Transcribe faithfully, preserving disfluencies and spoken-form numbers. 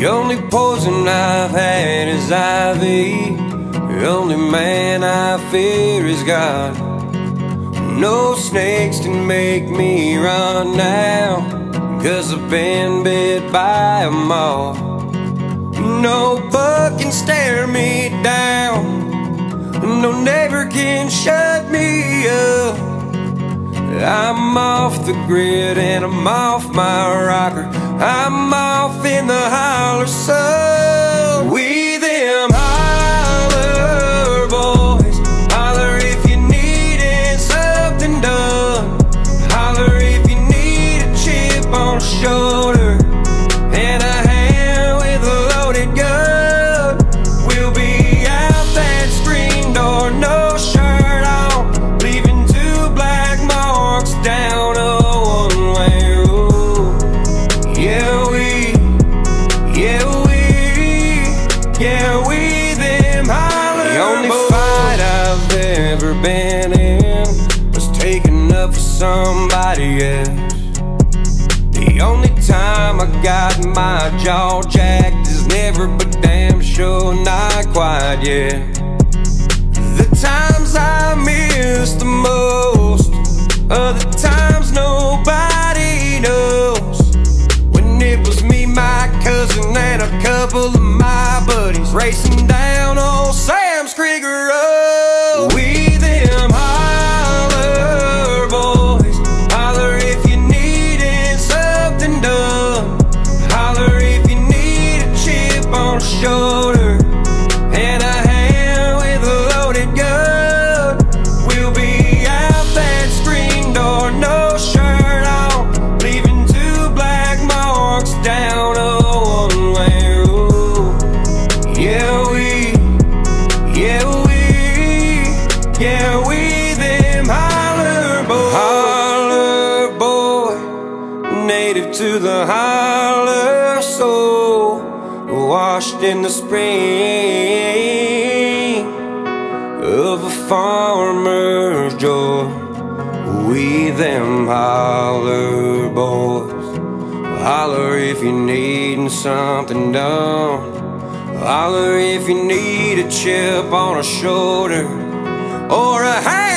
The only poison I've had is ivy. The only man I fear is God. No snakes can make me run now, 'cause I've been bit by a mole. No book can stare me down, no neighbor can shut me up. I'm off the grid and I'm off my rocker, I'm off in the holler sun. We them holler boys, holler if you needin' something done, holler if you need a chip on the shoulder and a hand with a loaded gun. We'll be out that screen door, no shirt on, leaving two black marks down a one-way road. Yeah, we, yeah, we, yeah, we them holler. The only fight I've ever been in was taken up for somebody else. The only time I got my jaw jacked is never, but damn sure not quite yet. The times I miss the most are the times nobody knows. When it was me, my cousin, and a couple of my buddies racing down old Sam's Creek Road. We them holler boys, holler if you needin' something done, holler if you need a chip on the shoulder and a hand with a loaded gun. We'll be out that screen door, no shirt on, leaving two black marks down a one-way road. Yeah, we, yeah, we, yeah, we them holler boys, holler boy, native to the holler soul, washed in the spring of a farmer's joy. We them holler boys, holler if you needin' something done, holler if you need a chip on a shoulder or a hand